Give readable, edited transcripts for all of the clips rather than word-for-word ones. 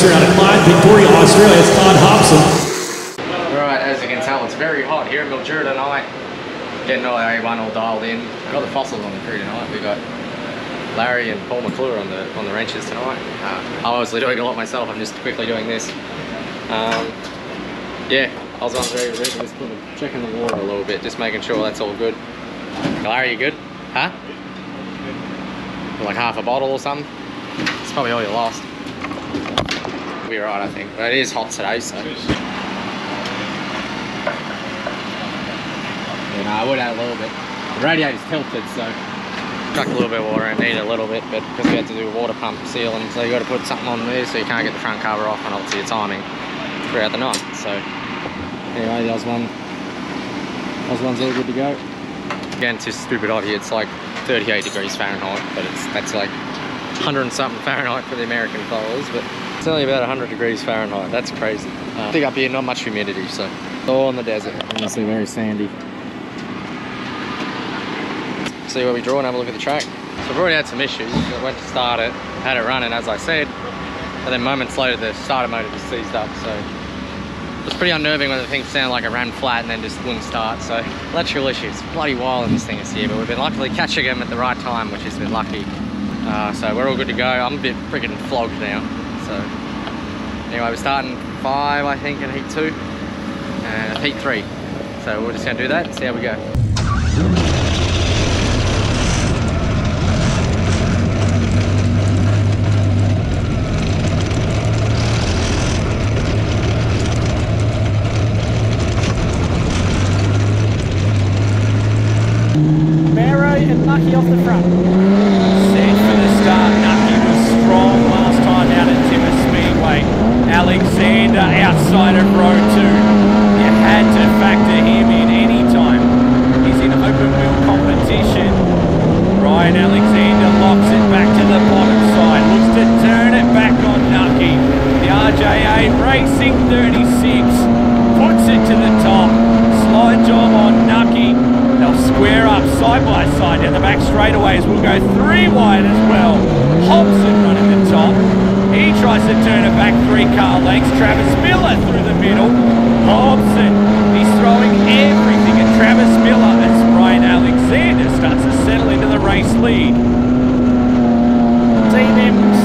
racer out of Clyde, Victoria, Australia. It's Todd Hobson. All right, as you can tell, it's very hot here in Mildura tonight. Getting all our A1 all dialed in. We've got the fossils on the crew tonight. We've got Larry and Paul McClure on the wrenches tonight. I'm obviously doing a lot myself. I'm just quickly doing this. Yeah, I was on very rigorous, checking the water a little bit, just making sure that's all good. Larry, you good? Huh? Like half a bottle or something. It's probably all you lost. We'll be right, I think. But it is hot today, so. Yeah, no, I would add a little bit. The radiator's tilted, so. Chuck a little bit of water and need a little bit, but because we had to do water pump sealing, so you got to put something on there so you can't get the front cover off and alter your timing throughout the night. So, anyway, the Osmon's all good to go. Again, it's just stupid hot here. It's like 38 degrees Fahrenheit, but that's like 100 and something Fahrenheit for the American followers, but it's only about 100 degrees Fahrenheit. That's crazy. I think up here, not much humidity, so it's all in the desert. Obviously very sandy. See where we draw and have a look at the track. So we've already had some issues. I went to start it, had it running as I said, and then moments later the starter motor just seized up, so it was pretty unnerving when the thing sounded like it ran flat and then just wouldn't start. So electrical issues, bloody wild this thing is here, but we've been luckily catching them at the right time, which has been lucky. So we're all good to go. I'm a bit freaking flogged now. So anyway, we're starting 5, I think, in heat 2 and heat 3. So we're just gonna do that and see how we go. Barrow and Nucky off the front. Alexander outside of row 2. You had to factor him in any time. He's in open wheel competition. Ryan Alexander locks it back to the bottom side. Looks to turn it back on Nucky. The RJA Racing 36 puts it to the top. Slide job on Nucky. They'll square up side by side down the back straightaways. We'll go 3 wide as well. Hobson running the top. He tries to turn it back 3 car lengths. Travis Miller through the middle. Hobson, he's throwing everything at Travis Miller as Brian Alexander starts to settle into the race lead. Team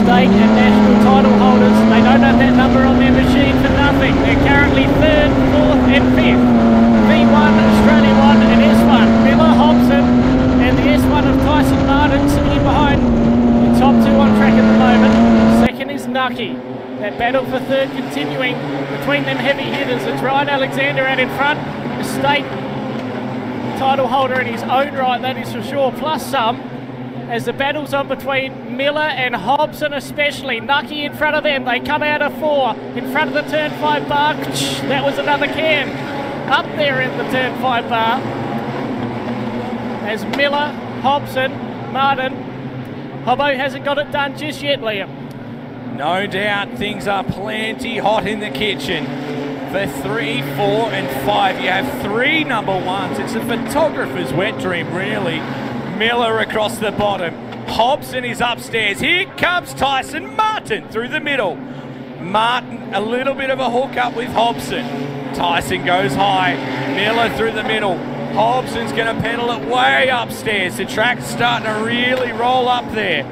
state and national title holders, they don't have that number on their machine for nothing. They're currently 3rd, 4th and 5th. V1, Australia 1 and S1. Miller, Hobson and the S1 of Tyson Martin sitting in behind. The top 2 on track at the moment. Nucky. That battle for 3rd continuing between them heavy hitters. It's Ryan Alexander out in front, the state title holder in his own right, that is for sure, plus some, as the battle's on between Miller and Hobson especially. Nucky in front of them, they come out of 4, in front of the turn 5 bar, that was another can, up there in the turn 5 bar, as Miller, Hobson, Martin. Hobbo hasn't got it done just yet, Liam. No doubt things are plenty hot in the kitchen for 3, 4 and 5. You have 3 number 1s. It's a photographer's wet dream, really. Miller across the bottom. Hobson is upstairs. Here comes Tyson Martin through the middle. Martin, a little bit of a hookup with Hobson. Tyson goes high. Miller through the middle. Hobson's going to pedal it way upstairs. The track's starting to really roll up there.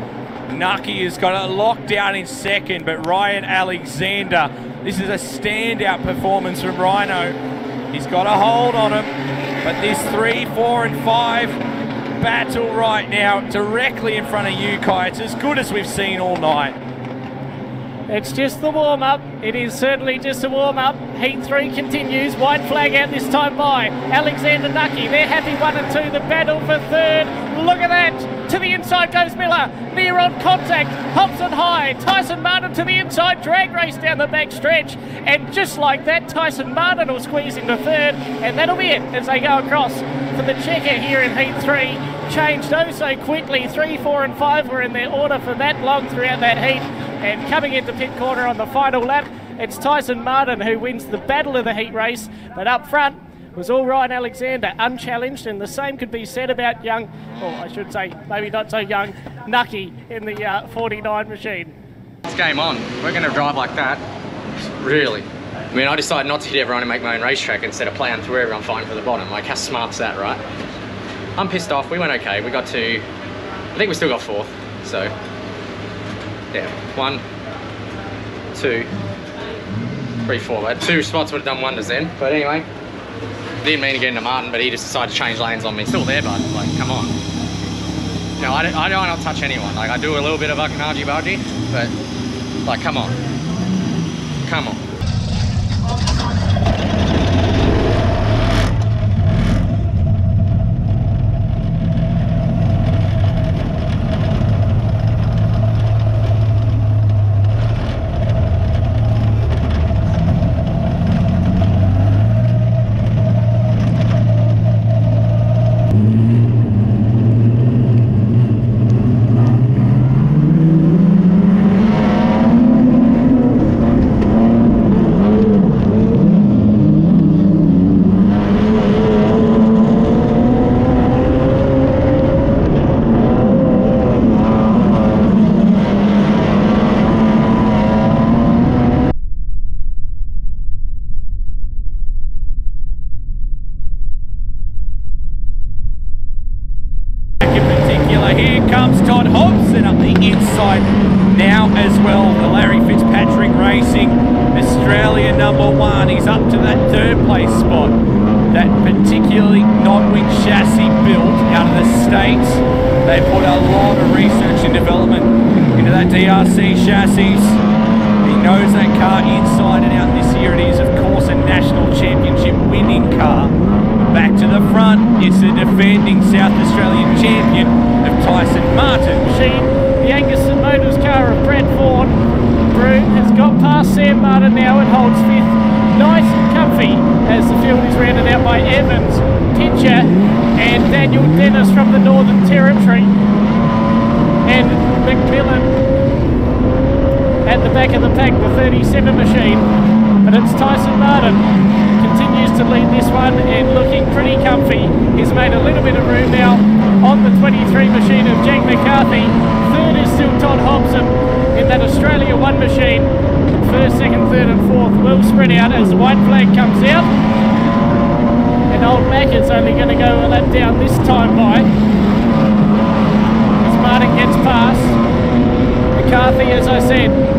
Nucky has got it locked down in 2nd, but Ryan Alexander, this is a standout performance from Rhino. He's got a hold on him, but this 3, 4 and 5 battle right now directly in front of Ukai. It's as good as we've seen all night. It's just the warm-up. It is certainly just a warm-up. Heat 3 continues. White flag out this time by Alexander, Nucky. They're happy 1 and 2. The battle for 3rd. Look at that. To the inside goes Miller. Near on contact. Hobson high. Tyson Martin to the inside. Drag race down the back stretch. And just like that, Tyson Martin will squeeze into 3rd. And that'll be it as they go across for the checker here in Heat 3. Changed oh so quickly. 3, 4 and 5 were in their order for that long throughout that heat. And coming into pit corner on the final lap, it's Tyson Martin who wins the battle of the heat race. But up front was all Ryan Alexander, unchallenged, and the same could be said about young, or I should say maybe not so young, Nucky in the 49 machine. It's game on. We're going to drive like that. Really. I mean, I decided not to hit everyone and make my own racetrack instead of playing through everyone fighting for the bottom. Like, how smart's that, right? I'm pissed off. We went okay. We got to... I think we still got fourth. So, yeah. 1, 2, 3, 4. But 2 spots would have done wonders then. But anyway, didn't mean to get into Martin, but he just decided to change lanes on me. Still there, bud. Like, come on. No, I don't want to touch anyone. Like, I do a little bit of fucking argy-bargy, but, like, come on. Come on. Here comes Todd Hobson up the inside now as well. The Larry Fitzpatrick Racing, Australia #1. He's up to that 3rd place spot. That particularly non-wing chassis built out of the States. They put a lot of research and development into that DRC chassis. He knows that car inside and out this year. It is, of course, a national championship winning car. Back to the front, it's the defending South Australian champion of Tyson Martin. Machine, the Angus & Motors car of Brent Ford. Broom has got past Sam Martin now and holds 5th. Nice and comfy as the field is rounded out by Evans, Pitcher and Daniel Dennis from the Northern Territory. And McMillan at the back of the pack, the 37 machine. But it's Tyson Martin to lead this one and looking pretty comfy. He's made a little bit of room now on the 23 machine of Jack McCarthy. 3rd is still Todd Hobson in that Australia 1 machine. 1st, 2nd, 3rd and 4th will spread out as the white flag comes out. And old Mac is only going to go a lap down this time by. As Martin gets past McCarthy, as I said,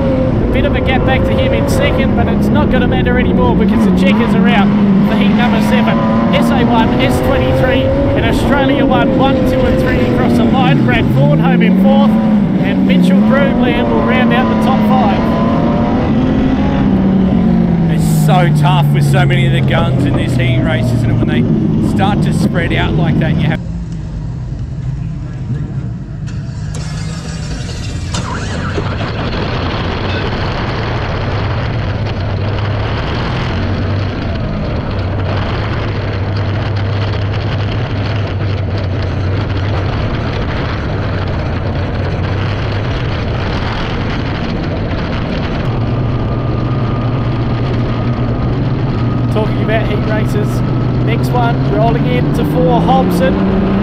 bit of a gap back to him in 2nd, but it's not going to matter anymore because the checkers are out for heat number 7. SA1, S23 and Australia 1, 1, 2 and 3 across the line. Brad Ford home in 4th and Mitchell Broomland will round out the top 5. It's so tough with so many of the guns in this heat race, isn't it? When they start to spread out like that, you have rolling into 4, Hobson.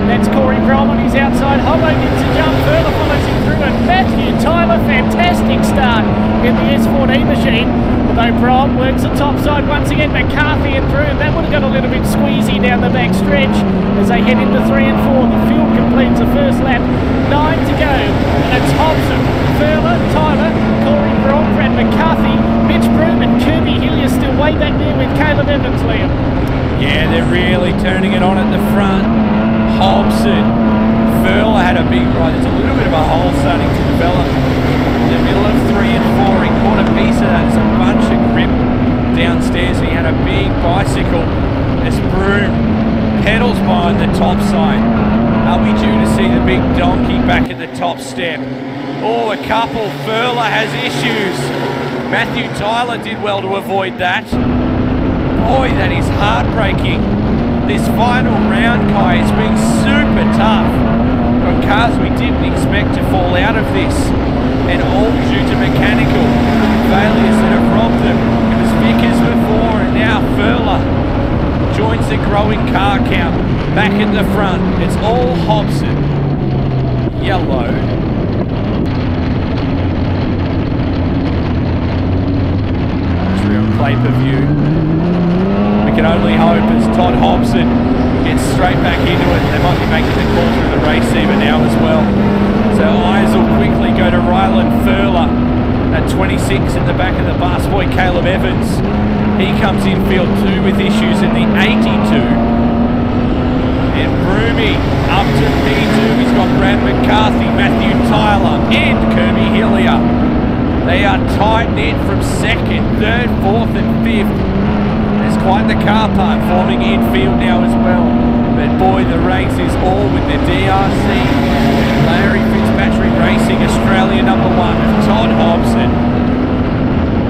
That's Corey Brom on his outside. Hobbo gets a jump, further follows him through, and Matthew Tyler, fantastic start in the S14 machine. Although Brom works the top side once again, McCarthy and through, and that would have got a little bit squeezy down the back stretch as they head into 3 and 4. The field completes the 1st lap, 9 to go, and it's Hobson, Furler, Tyler, Corey Brom, Brad McCarthy, Mitch Broom, and Kirby Hillier still way back there with Caleb Evans, Liam. Yeah, they're really turning it on at the front. Hobson, Furler had a big ride. There's a little bit of a hole starting to develop in the middle of 3 and 4. He caught a piece of that. There's a bunch of grip downstairs. He had a big bicycle as Broom pedals behind the top side. Are we due to see the big donkey back at the top step? Oh, a couple. Furler has issues. Matthew Tyler did well to avoid that. Boy, that is heartbreaking. This final round, Kai, has been super tough. From cars we didn't expect to fall out of this, and all due to mechanical failures that have robbed them. It was Vickers before, and now Furler joins the growing car count back at the front. It's all Hobson. Yellow. play-per-view. We can only hope as Todd Hobson gets straight back into it. They might be making the call through the race even now as well. So eyes will quickly go to Ryland Furler at 26 at the back of the bus boy, Caleb Evans. He comes in field two with issues in the 82. And Broomy up to P2. He's got Brad McCarthy, Matthew Tyler and Kirby Hillier. They are tight-knit from second, third, fourth and fifth. There's quite the car park forming in field now as well. But boy, the race is all with the DRC. Larry Fitzpatrick Racing, Australia #1 of Todd Hobson.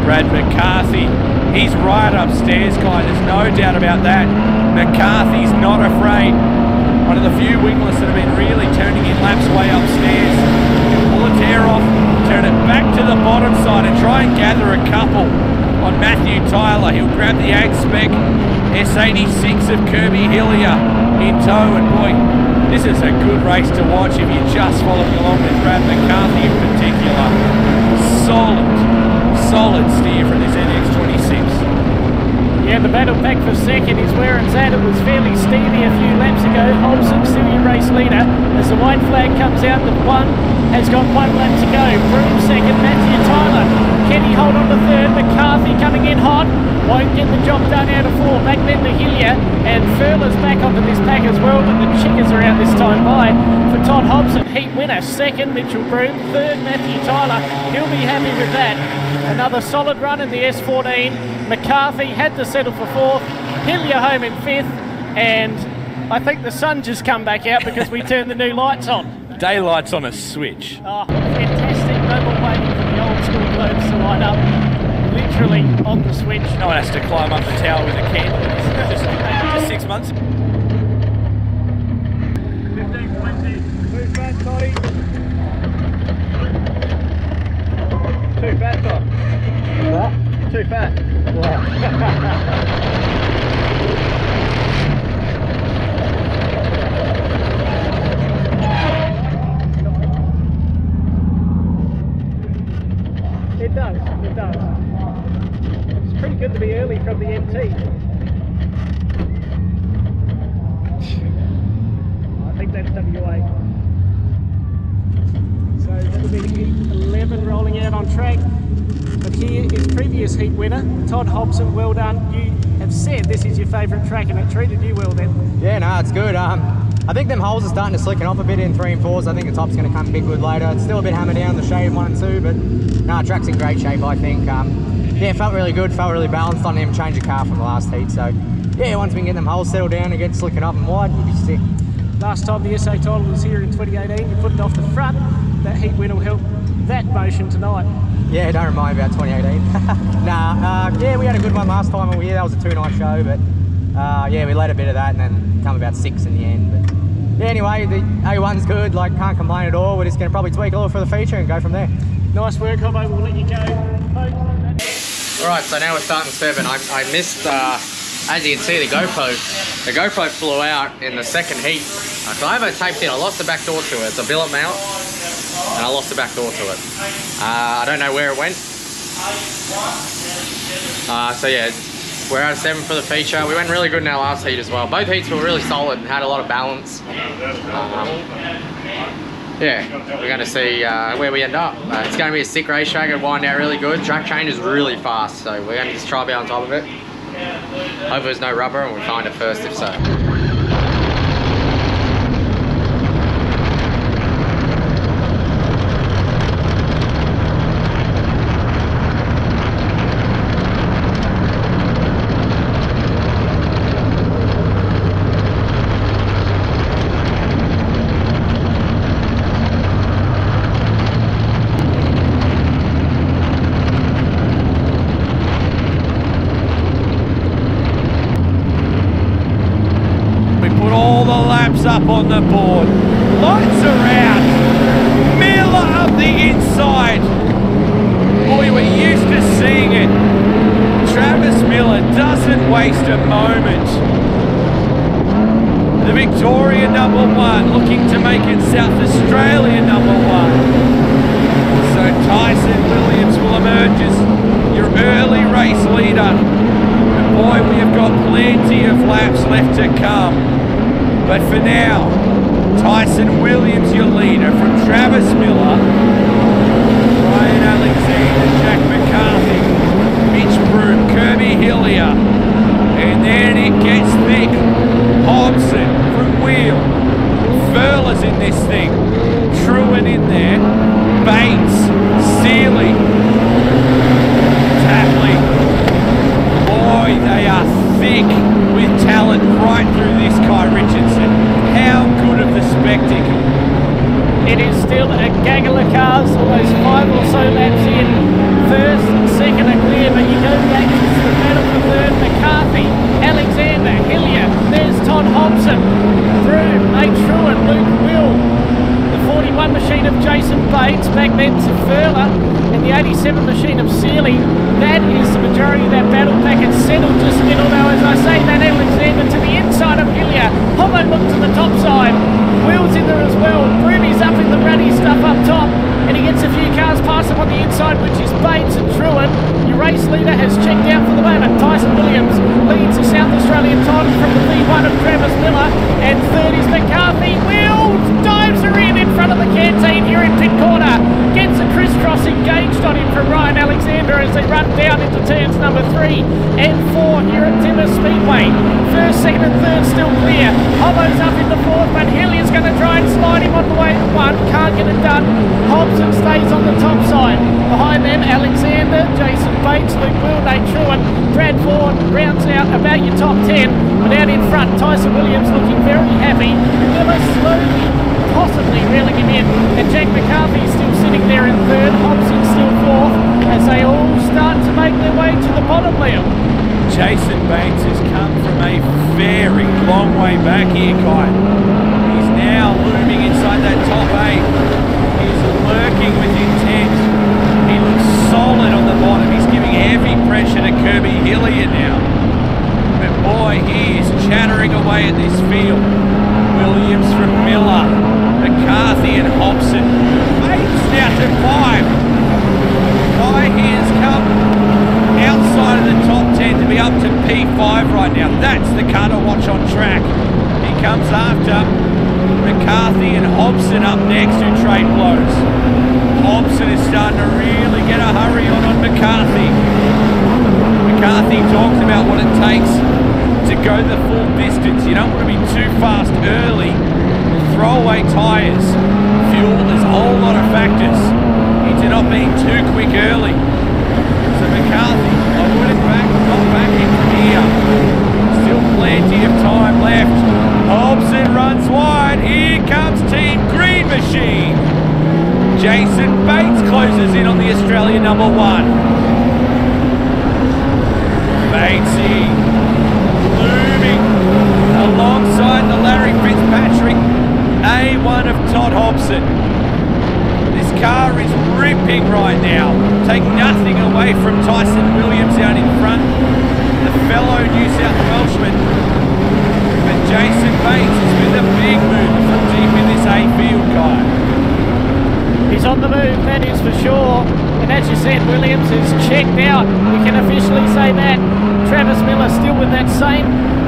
Brad McCarthy, he's right upstairs, guy. There's no doubt about that. McCarthy's not afraid. One of the few wingless that have been really turning in laps way upstairs. Pull a tear off, turn it back to the bottom side and try and gather a couple on Matthew Tyler. He'll grab the AgSpec S86 of Kirby Hillier in tow. And boy, this is a good race to watch if you're just following along with Brad McCarthy in particular. Solid steer from this NX26. Yeah, the battle back for second is where it's at. It was fairly steamy a few laps ago. Hobson still your race leader. As the white flag comes out, the one has got one lap to go. Broom second, Matthew Tyler. Can he hold on to third? McCarthy coming in hot. Won't get the job done out of four. Back then to Hillier. And Furler's back onto this pack as well, but the chickens are out this time by. For Todd Hobson, heat winner. Second, Mitchell Broom. Third, Matthew Tyler. He'll be happy with that. Another solid run in the S14. McCarthy had to settle for fourth, Hillier home in fifth, and I think the sun just come back out because we turned the new lights on. Daylight's on a switch. Oh, fantastic. No more waiting for the old school globes to light up. Literally on the switch. No one has to climb up the tower with a candle. Just 6 months. 15, 20. Move fast, Toddy. Too fast, Todd. What? Too fast. It does, it does. It's pretty good to be early from the MT. I think that's WA. So that'll be the 11 rolling out on track. Here is previous heat winner Todd Hobson. Well done. You have said this is your favourite track and it treated you well then. Yeah, no, it's good. I think them holes are starting to slicken off a bit in 3 and 4s. I think the top's going to come big good later. It's still a bit hammered down the shade 1 and 2, but no, track's in great shape, I think. Yeah, felt really good, felt really balanced. I didn't even change the car from the last heat, so yeah, once we can get them holes settled down and get slicking up and wide, you'll be sick. Last time the SA title was here in 2018, you put it off the front. That heat win will help that motion tonight. Yeah, don't remind me about 2018. Nah, yeah, we had a good one last time we were here. That was a 2-night show, but yeah, we led a bit of that and then come about 6 in the end. But yeah, anyway, the A1's good, like, can't complain at all. We're just going to probably tweak a little for the feature and go from there. Nice work, Hobbo. We'll let you go. Alright, so now we're starting 7. I missed, as you can see, the GoPro flew out in the second heat. So I overtaped it. I lost the back door to it. It's a billet mount. And I lost the back door to it. I don't know where it went. So yeah, we're out of 7 for the feature. We went really good in our last heat as well. Both heats were really solid and had a lot of balance. Yeah, we're going to see where we end up. It's going to be a sick racetrack. It'll wind out really good. Track changes really fast, so we're going to just try to be on top of it. Hopefully there's no rubber and we'll find it first if so. Up on the board, lights are out, Miller up the inside. Boy, we're used to seeing it. Travis Miller doesn't waste a moment. The Victoria #1 looking to make it South Australia #1. So Tyson Williams will emerge as your early race leader. And boy, we have got plenty of laps left to come. But for now, Tyson Williams, your leader, from Travis Miller, Ryan Alexander, Jack McCarthy, Mitch Broom, Kirby Hillier, and then it gets thick. Hobson from Wheel, Furler's in this thing, Truant in there, Bates, Sealy, Tapley. Boy, they are thick with talent right through this Kai Richardson. How good of the spectacle. It is still a gaggle of cars, almost five or so laps in. First, second are clear, but you go back into the battle for third. McCarthy, Alexander, Hillier, there's Todd Hobson. Through, a Truant, Luke Will. The 41 machine of Jason Bates, back then to Furler, and the 87 machine of Sealy. That is the majority of that battle pack. It's settled just a bit, although as I say that, Alexander to the inside of Hillier. Hobo looked to the top side, Will's in there as well, Broomy's up in the ruddy stuff up top, and he gets a few cars past him on the inside, which is Bates and Truant. Your race leader has checked out for the moment. Tyson Williams leads the South Australian title from the V1 of Travis Miller, and third is McCarthy. Will dives her in front of the canteen here in pit corner, gets a crisscross engaged on him from Ryan Alexander as they run down into turns number 3 and 4 here at Timber Speedway. First, second and third still clear. Hobbo's up in the fourth, but Hillier's going to try and slide him on the way to one. Can't get it done. Hobson stays on the top side. Behind them, Alexander, Jason Bates, Luke Will, Nate Truant, Brad Ford rounds out about your top 10. But out in front, Tyson Williams looking very happy. Miller slowly, possibly reeling him in. And Jack McCarthy is still sitting there in third. Hobson still fourth as they all start to make their way to the bottom wheel. Jason Bates has come from a very long way back here, Kai. He's now looming inside that top 8. He's lurking with intent. He looks solid on the bottom. He's giving heavy pressure to Kirby Hillier now. But boy, he is chattering away at this field. Williams from Miller, McCarthy and Hobson. Bates down to 5. Kai has come outside of the top 10 to be up to P5 right now. That's the car to watch on track. He comes after McCarthy and Hobson up next who trade blows. Hobson is starting to really get a hurry on McCarthy. McCarthy talks about what it takes to go the full distance. You don't want to be too fast early. Throw away tyres, fuel, there's a whole lot of factors into not being too quick early. McCarthy, I put it back, not back in here. Still plenty of time left. Hobson runs wide. Here comes Team Green Machine. Jason Bates closes in on the Australian number 1. Batesy, looming alongside the Larry Fitzpatrick, A1 of Todd Hobson. Car is ripping right now. Take nothing away from Tyson Williams out in front, the fellow New South Welshman. But Jason Bates is with a big move from deep in this A field, guy. He's on the move, that is for sure. And as you said, Williams is checked out. We can officially say that. Travis Miller still with that same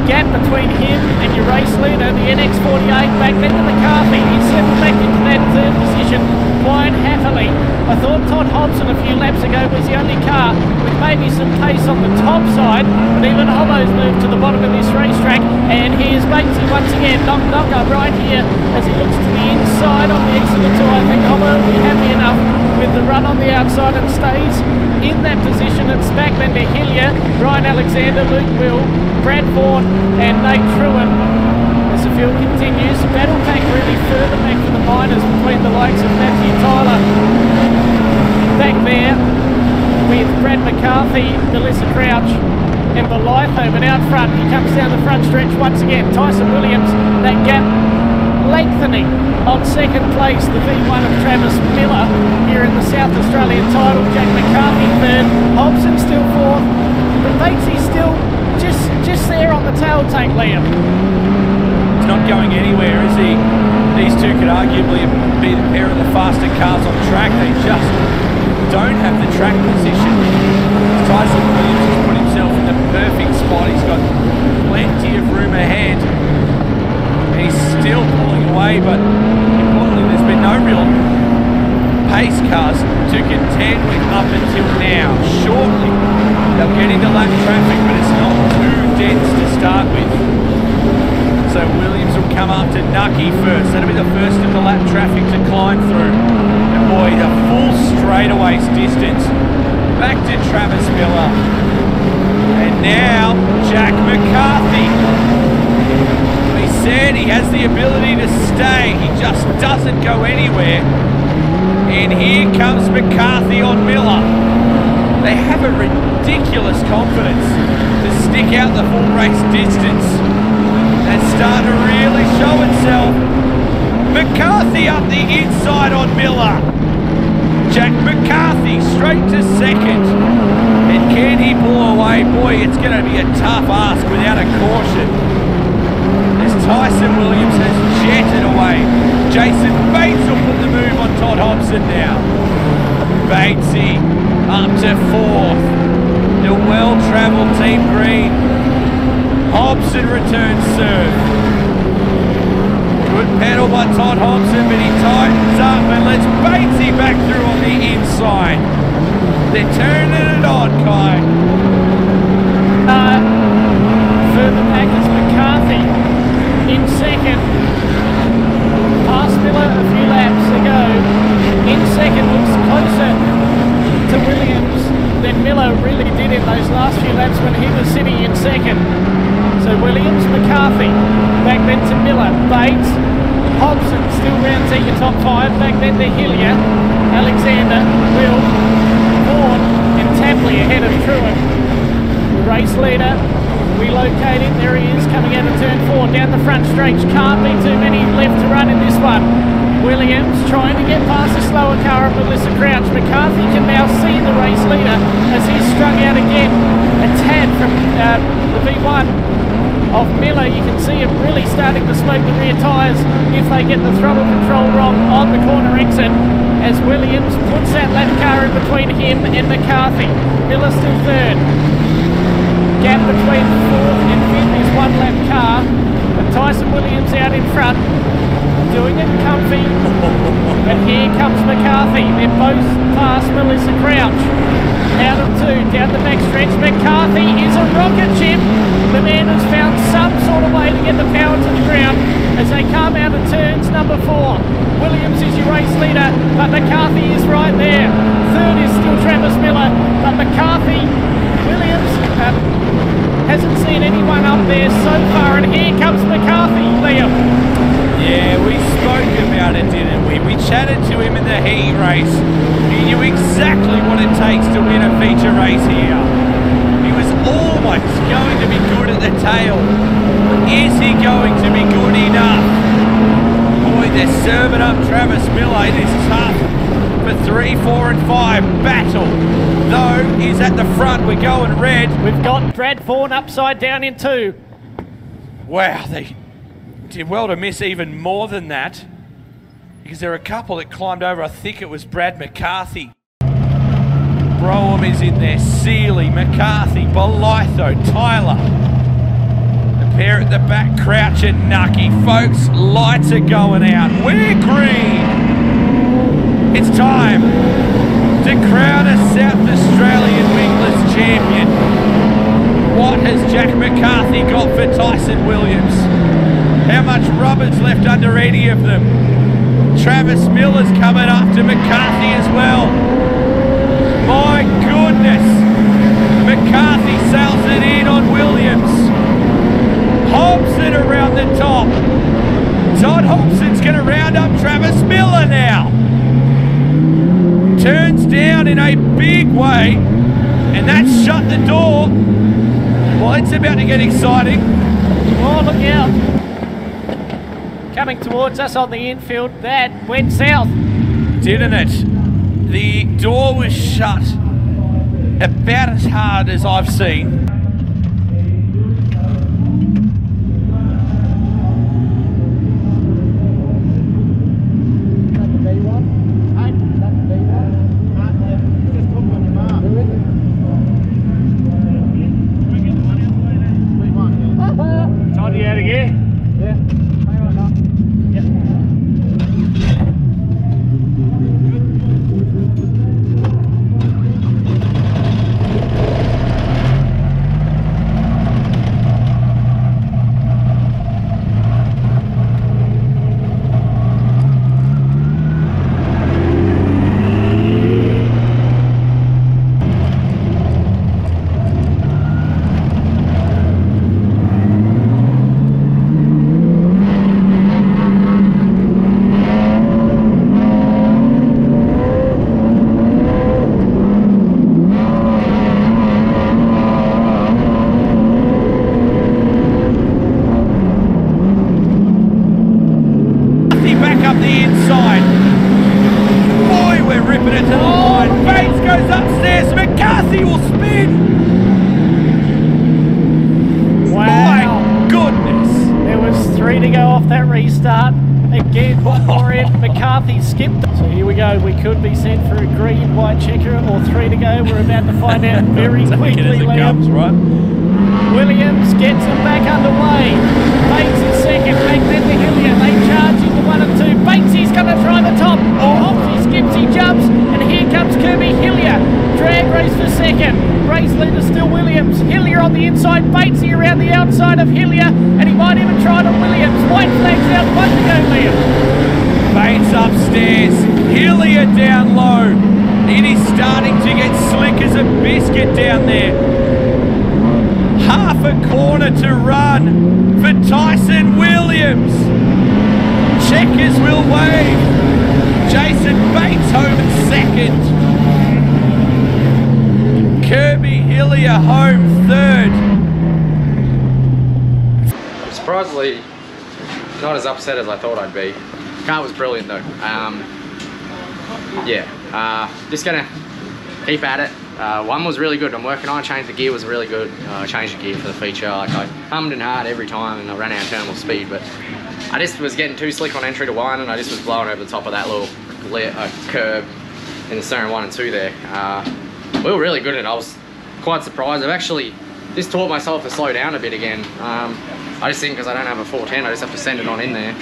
gap between him and your race leader, the NX48, back then to McCarthy. He's settled back into that third position quite happily. I thought Todd Hobson a few laps ago was the only car with maybe some pace on the top side, but even Hobbo's moved to the bottom of this racetrack, and here's Batesy once again, knocker right here as he looks to the inside on the exit of 2. I think Hobbo will be happy enough with the run on the outside and stays in that position. It's back then to Hillier, Ryan Alexander, Luke Will, Brad Ford and Nate Truant. As the field continues, the battle pack really further back for the miners between the likes of Matthew Tyler back there with Brad McCarthy, Melissa Crouch and Belitho. But out front, he comes down the front stretch once again. Tyson Williams, that gap lengthening on second place, the V1 of Travis Miller here in the South Australian title. Jack McCarthy third, Hobson still fourth, but Batesy still just there on the tail tank, Liam. He's not going anywhere, is he? These two could arguably be the pair of the faster cars on track. They just don't have the track position. It's heading to lap traffic, but it's not too dense to start with. So Williams will come up to Nucky first. That'll be the first of the lap traffic to climb through. And boy, the full straightaway's distance. Back to Travis Miller. And now, Jack McCarthy. He said he has the ability to stay. He just doesn't go anywhere. And here comes McCarthy on Miller. They have a ridiculous confidence to stick out the full race distance. That's starting to really show itself. McCarthy up the inside on Miller. Jack McCarthy straight to second. And can he pull away? Boy, it's going to be a tough ask without a caution. As Tyson Williams has jetted away. Jason Bates will put the move on Todd Hobson now. Batesy. Up to fourth, the well-travelled Team Green. Hobson returns serve. Good pedal by Todd Hobson, but he tightens up and lets Batesy back through on the inside. They're turning it on, Kai. Further back is McCarthy in second. Past Miller a few laps ago. In second, looks closer to Williams than Miller really did in those last few laps when he was sitting in second. So Williams, McCarthy, back then to Miller, Bates, Hobson still rounds out your top five, back then to Hillier, Alexander, Will, Ford and Tapley ahead of Truett. Race leader, we locate him, there he is coming out of turn four, down the front straight, can't be too many left to run in this one. Williams trying to get past the slower car of Melissa Crouch. McCarthy can now see the race leader as he's strung out again. A tad from the V1 of Miller. You can see him really starting to smoke the rear tyres if they get the throttle control wrong on the corner exit as Williams puts that left car in between him and McCarthy. Miller still third. Gap between fourth and fifth is one lap car. And Tyson Williams out in front. Doing it comfy, but here comes McCarthy. They're both past Melissa Crouch. Out of two, down the back stretch. McCarthy is a rocket ship. The man has found some sort of way to get the power to the ground as they come out of turns number four. Williams is your race leader, but McCarthy is right there. Third is still Travis Miller, but McCarthy, Williams hasn't seen anyone up there so far, and here comes McCarthy, Liam. Yeah, we spoke about it, didn't we? We chatted to him in the heat race. He knew exactly what it takes to win a feature race here. He was almost going to be good at the tail. Is he going to be good enough? Boy, they're serving up Travis Miller. This is tough for 3, 4 and 5 battle. Though he's at the front. We're going red. We've got Brad Ford upside down in two. Wow, they did well to miss even more than that, because there are a couple that climbed over. I think it was Brad McCarthy. Broom is in there, Sealy, McCarthy, Belitho, Tyler. The pair at the back, Crouch and Nucky. Folks, lights are going out. We're green. It's time to crown a South Australian wingless champion. What has Jack McCarthy got for Tyson Williams? How much rubber's left under any of them? Travis Miller's coming up to McCarthy as well. My goodness! McCarthy sails it in on Williams. Hobson around the top. Todd Hobson's going to round up Travis Miller now. Turns down in a big way. And that's shut the door. Well, it's about to get exciting. Oh, look out. Coming towards us on the infield, that went south. Didn't it? The door was shut about as hard as I've seen. green. Wow. My goodness. There was 3 to go off that restart. Again, Brian McCarthy skipped. So here we go. We could be sent for a green, white checker, or 3 to go. We're about to find out very quickly, Liam. Right? Williams gets them back underway. Bates is second. Back then to Hillier. They charge into 1 and 2. Bates, he's going to try the top. Oh, he skips, he jumps. And here comes Kirby Hillier. Drag race for second. Race leader still Williams. Hillier on the inside. Batesy around the outside of Hillier. And he might even try to Williams. White flags out. 1 to go, Liam. Bates upstairs, Hillier down low. It is starting to get slick as a biscuit down there. Half a corner to run for Tyson Williams. Checkers will wave. Jason Bates home in second. Kirby Hillier home third. Surprisingly, not as upset as I thought I'd be. Car was brilliant though. Just gonna keep at it. One was really good. I'm working on it. Changed the gear was really good. I changed the gear for the feature. Like I hummed and hard every time, and I ran out of terminal speed. But I just was getting too slick on entry to one, and I just was blowing over the top of that little curb in the turn 1 and 2 there. We were really good, and I was quite surprised. I've actually just taught myself to slow down a bit again. I just think because I don't have a 410, I just have to send it on in there.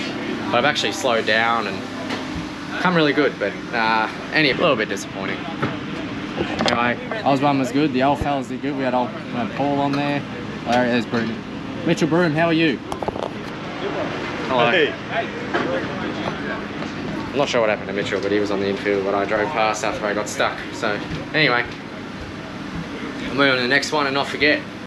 But I've actually slowed down and come really good, but a little bit disappointing. Anyway, Osborne was good, the old fellas did good. We had old Paul on there. Larry, there's Broom. Mitchell Broom, how are you? Hello. Hey. I'm not sure what happened to Mitchell, but he was on the infield when I drove past after I got stuck. So anyway, I'm moving to the next one and not forget.